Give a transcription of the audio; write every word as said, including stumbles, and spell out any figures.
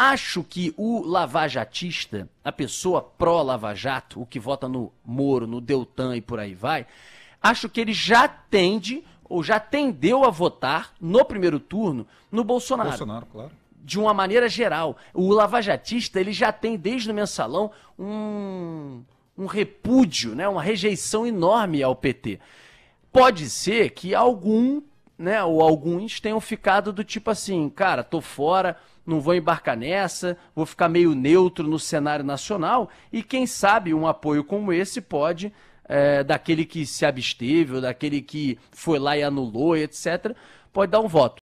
Acho que o lavajatista, a pessoa pró-lava-jato, o que vota no Moro, no Deltan e por aí vai, acho que ele já tende ou já tendeu a votar no primeiro turno no Bolsonaro. Bolsonaro, claro. De uma maneira geral. O lavajatista, ele já tem desde o Mensalão um, um repúdio, né, uma rejeição enorme ao P T. Pode ser que algum, né, ou alguns tenham ficado do tipo assim, cara, tô fora, não vou embarcar nessa, vou ficar meio neutro no cenário nacional, e quem sabe um apoio como esse pode, é, daquele que se absteve, ou daquele que foi lá e anulou, etcétera, pode dar um voto.